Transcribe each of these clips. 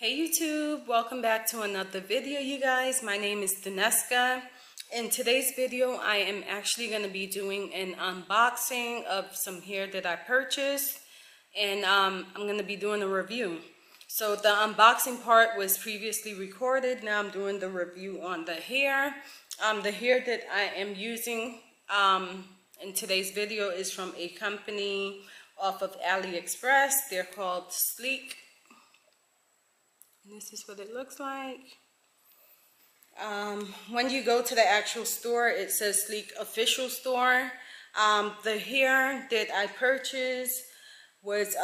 Hey YouTube, welcome back to another video, you guys. My name is Dineska. In today's video, I am actually going to be doing an unboxing of some hair that I purchased, and I'm going to be doing a review. So the unboxing part was previously recorded. Now I'm doing the review on the hair. The hair that I am using in today's video is from a company off of AliExpress. They're called Sleek. This is what it looks like. When you go to the actual store, it says Sleek Official Store. The hair that I purchased was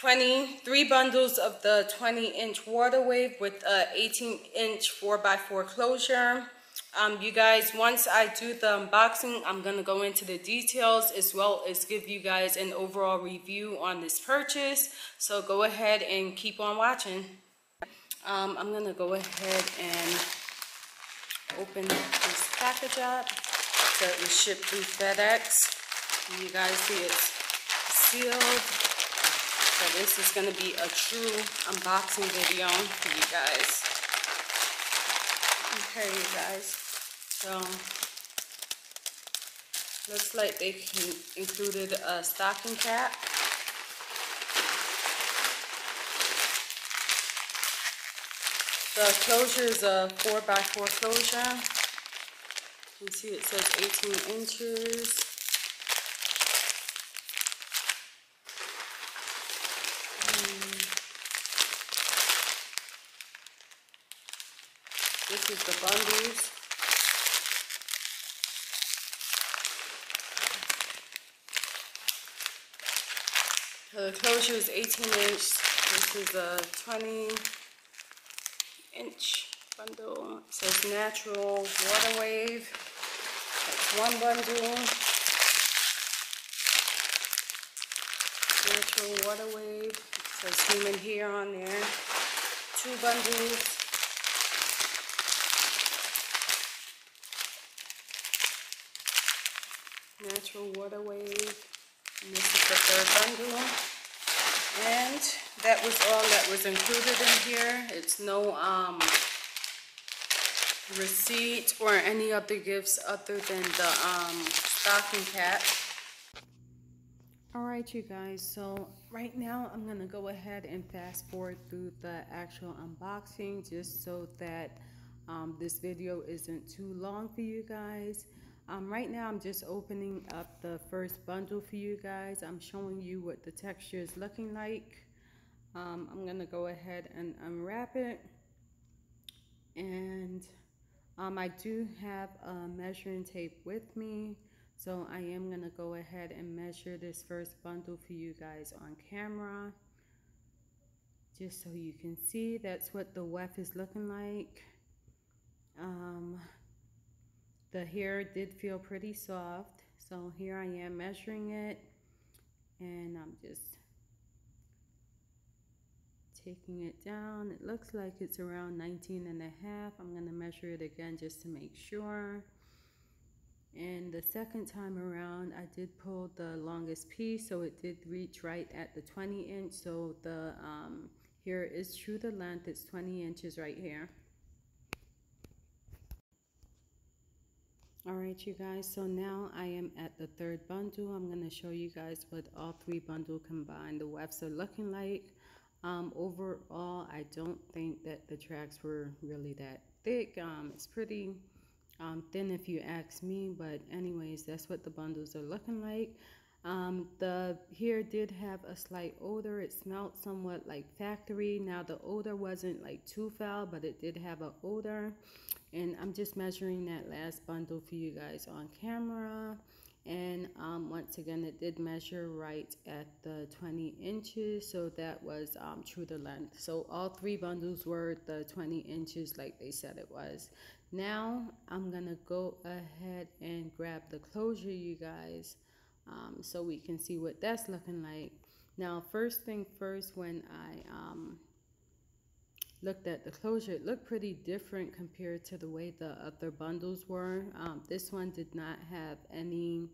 23 bundles of the 20-inch water wave with a 18-inch 4x4 closure. You guys, once I do the unboxing, I'm going to go into the details as well as give you guys an overall review on this purchase. So go ahead and keep on watching. I'm going to go ahead and open this package up. So it was shipped through FedEx. You guys see it's sealed. So this is going to be a true unboxing video for you guys. Okay, you guys. So, looks like they included a stocking cap. The closure is a 4x4 closure. You can see it says 18 inches. This is the bundles. The closure is 18-inch. This is a 20-inch bundle. It says natural water wave. That's one bundle. Natural water wave. It says human hair on there. Two bundles. Natural water wave. And this is the third bundle. And that was all that was included in here. It's no receipt or any other gifts other than the stocking cap. Alright, you guys, so right now I'm gonna go ahead and fast forward through the actual unboxing just so that this video isn't too long for you guys. Right now I'm just opening up the first bundle for you guys. I'm showing you what the texture is looking like. I'm going to go ahead and unwrap it. And I do have a measuring tape with me. So I am going to go ahead and measure this first bundle for you guys on camera. Just so you can see, that's what the weft is looking like. The hair did feel pretty soft, so here I am measuring it, and I'm just taking it down. It looks like it's around 19.5. I'm going to measure it again just to make sure. And the second time around, I did pull the longest piece, so it did reach right at the 20-inch, so the hair is true to length. It's 20 inches right here. Alright, you guys, so now I am at the third bundle. I'm going to show you guys what all three bundles combined the wefts are looking like. Overall, I don't think that the tracks were really that thick. It's pretty thin if you ask me, but anyways, that's what the bundles are looking like. The hair did have a slight odor. It smelled somewhat like factory. Now the odor wasn't like too foul, but it did have an odor. And I'm just measuring that last bundle for you guys on camera. And once again, it did measure right at the 20 inches. So that was true to length. So all three bundles were the 20 inches like they said it was. Now I'm gonna go ahead and grab the closure, you guys. So we can see what that's looking like. Now, first thing first, when I looked at the closure, it looked pretty different compared to the way the other bundles were. This one did not have any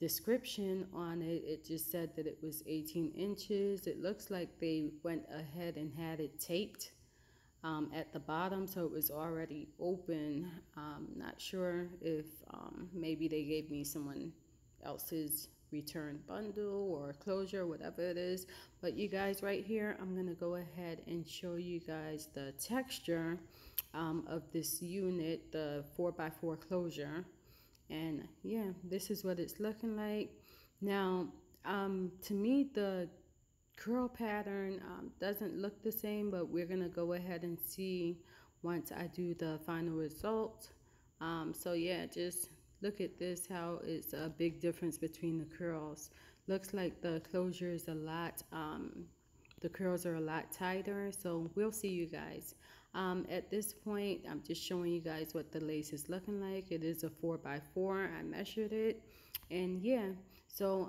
description on it, it just said that it was 18 inches. It looks like they went ahead and had it taped at the bottom, so it was already open. Not sure if maybe they gave me someone else's return bundle or closure, whatever it is. But you guys, right here, I'm gonna go ahead and show you guys the texture of this unit, the 4x4 closure. And yeah, this is what it's looking like now. To me, the curl pattern doesn't look the same, but we're gonna go ahead and see once I do the final result. So yeah, just look at this, how it's a big difference between the curls. Looks like the closure is a lot, the curls are a lot tighter, so we'll see you guys. At this point, I'm just showing you guys what the lace is looking like. It is a 4x4. I measured it. And yeah, so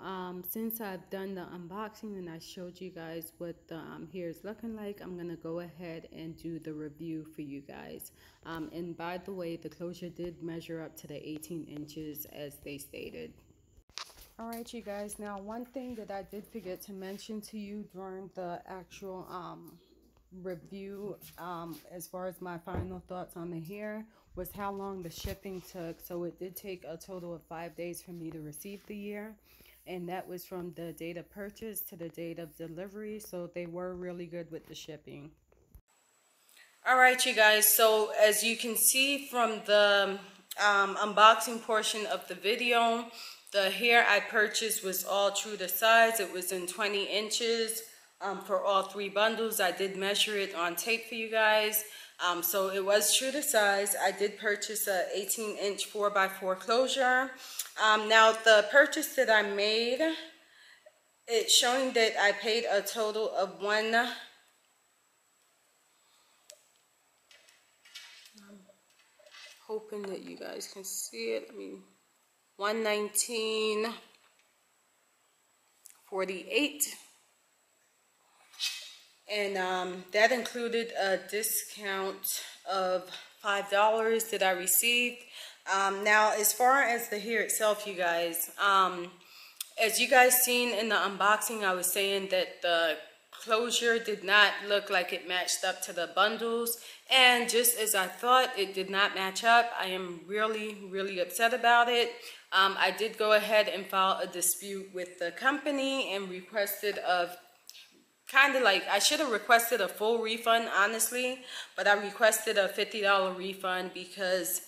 since I've done the unboxing and I showed you guys what the hair is looking like, I'm gonna go ahead and do the review for you guys. And by the way, the closure did measure up to the 18 inches as they stated. All right, you guys, now one thing that I did forget to mention to you during the actual review, as far as my final thoughts on the hair, was how long the shipping took. So it did take a total of 5 days for me to receive the hair, and that was from the date of purchase to the date of delivery, so they were really good with the shipping. All right, you guys, so as you can see from the unboxing portion of the video, the hair I purchased was all true to size. It was in 20 inches for all three bundles. I did measure it on tape for you guys, so it was true to size. I did purchase a 18-inch 4x4 closure. Now the purchase that I made, it's showing that I paid a total of I'm hoping that you guys can see it. I mean, $119.48. And that included a discount of $5 that I received. Now, as far as the hair itself, you guys, as you guys seen in the unboxing, I was saying that the closure did not look like it matched up to the bundles. And just as I thought, it did not match up. I am really, really upset about it. I did go ahead and file a dispute with the company and requested a I should have requested a full refund, honestly, but I requested a $50 refund because,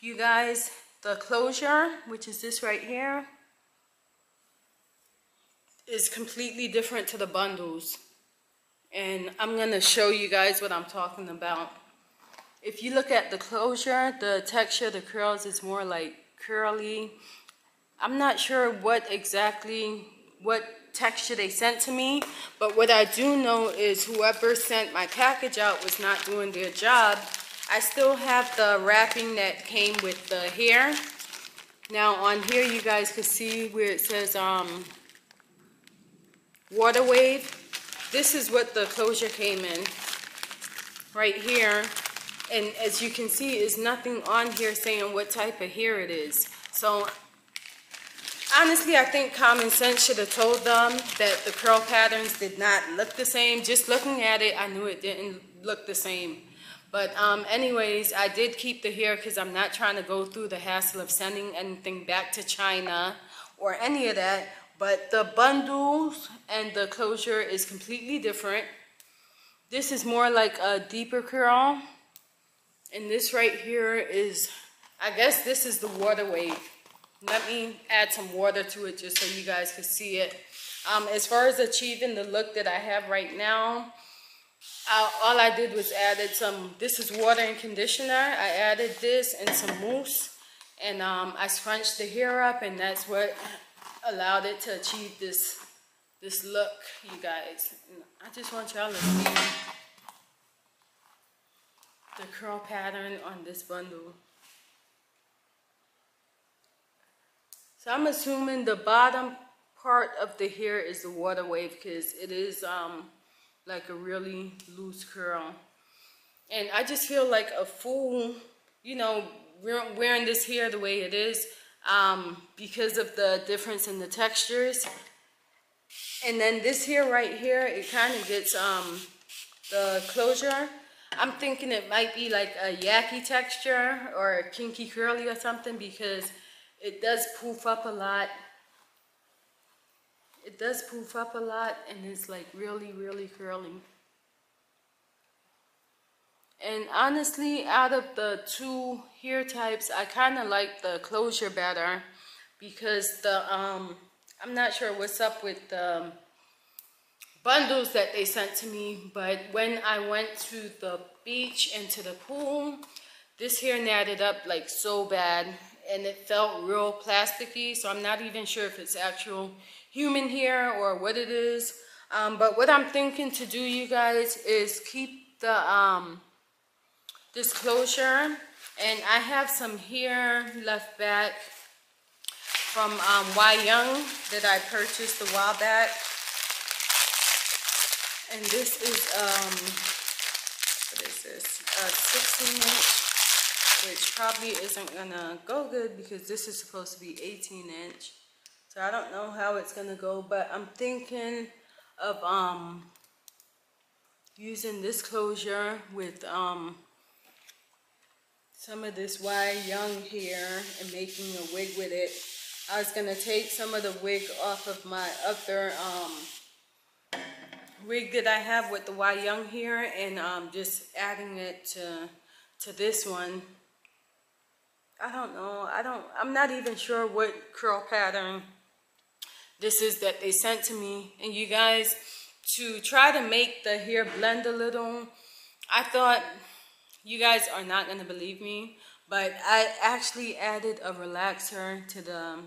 you guys, the closure, which is this right here, is completely different to the bundles. And I'm going to show you guys what I'm talking about. If you look at the closure, the texture, the curls is more like curly. I'm not sure what exactly, what texture they sent to me, but what I do know is whoever sent my package out was not doing their job. I still have the wrapping that came with the hair. Now on here, you guys can see where it says water wave. This is what the closure came in right here, and as you can see, is nothing on here saying what type of hair it is. So honestly, I think common sense should have told them that the curl patterns did not look the same. Just looking at it, I knew it didn't look the same. But anyways, I did keep the hair because I'm not trying to go through the hassle of sending anything back to China or any of that. But the bundles and the closure is completely different. This is more like a deeper curl. And this right here is, I guess this is the water wave. Let me add some water to it just so you guys can see it. As far as achieving the look that I have right now, all I did was added some, this is water and conditioner. I added this and some mousse, and I scrunched the hair up, and that's what allowed it to achieve this look, you guys. And I just want y'all to see the curl pattern on this bundle. So I'm assuming the bottom part of the hair is the water wave because it is like a really loose curl. And I just feel like a fool, you know, wearing this hair the way it is. because of the difference in the textures. And then this here, right here, it kind of gets the closure. I'm thinking it might be like a yucky texture or a kinky curly or something, because it does poof up a lot. It does poof up a lot, and it's like really, really curly. And honestly, out of the two hair types, I kind of like the closure better, because the I'm not sure what's up with the bundles that they sent to me, but when I went to the beach and to the pool, this hair natted up like so bad, and it felt real plasticky. So I'm not even sure if it's actual human hair or what it is. But what I'm thinking to do, you guys, is keep the this closure, and I have some hair left back from Y Young that I purchased a while back. And this is, what is this, a 16 inch, which probably isn't gonna go good because this is supposed to be 18 inch. So I don't know how it's gonna go, but I'm thinking of using this closure with some of this Y Young hair and making a wig with it. I was gonna take some of the wig off of my other, wig that I have with the Y Young hair, and just adding it to this one. I don't know. I'm not even sure what curl pattern this is that they sent to me. And you guys, to try to make the hair blend a little, I thought, you guys are not going to believe me, but I actually added a relaxer to the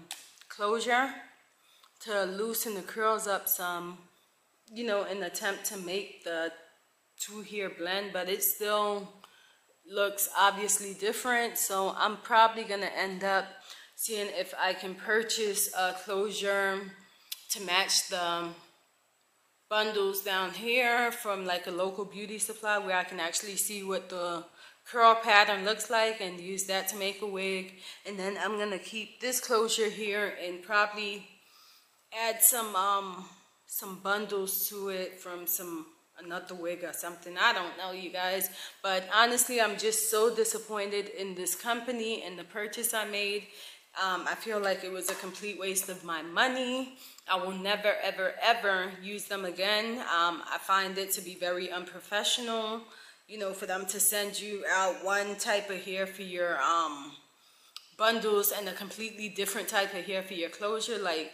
closure to loosen the curls up some, you know, in an attempt to make the two hair blend, but it still looks obviously different. So I'm probably going to end up seeing if I can purchase a closure to match the bundles down here from like a local beauty supply, where I can actually see what the curl pattern looks like and use that to make a wig. And then I'm going to keep this closure here and probably add some bundles to it from another wig or something. I don't know, you guys, but honestly, I'm just so disappointed in this company and the purchase I made. I feel like it was a complete waste of my money. I will never, ever, ever use them again. I find it to be very unprofessional, you know, for them to send you out one type of hair for your bundles and a completely different type of hair for your closure. Like,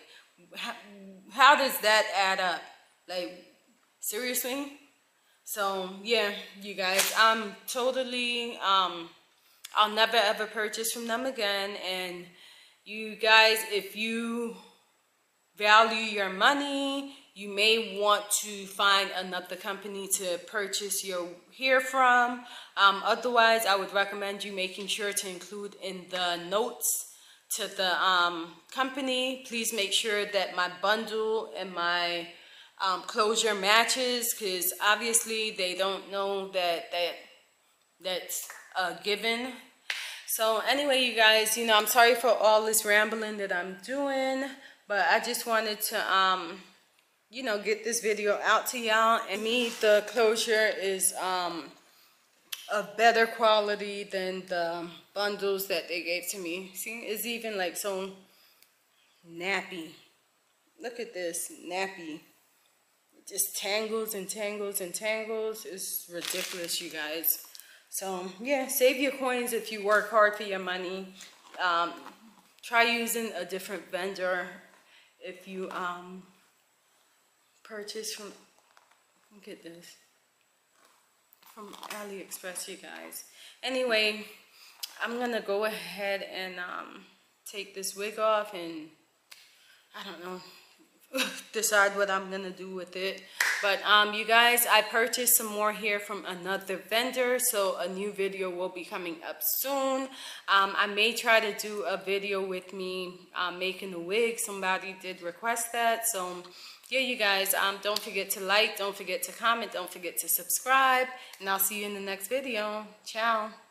how does that add up? Like, seriously? So yeah, you guys, I'm totally I'll never ever purchase from them again. And you guys, if you value your money, you may want to find another company to purchase your hair from. Otherwise, I would recommend you making sure to include in the notes to the company, please make sure that my bundle and my closure matches, because obviously they don't know that's a given. So anyway, you guys, you know, I'm sorry for all this rambling that I'm doing, but I just wanted to you know, get this video out to y'all. And me, the closure is of better quality than the bundles that they gave to me. See, it's even like so nappy. Look at this, nappy. It just tangles and tangles and tangles. It's ridiculous, you guys. So yeah, save your coins if you work hard for your money. Try using a different vendor if you purchase from, look at this, from AliExpress, you guys. Anyway, I'm gonna go ahead and take this wig off, and I don't know, decide what I'm gonna do with it. But you guys, I purchased some more hair from another vendor, so a new video will be coming up soon. I may try to do a video with me making a wig. Somebody did request that, so yeah, you guys, don't forget to like, don't forget to comment, don't forget to subscribe, and I'll see you in the next video. Ciao.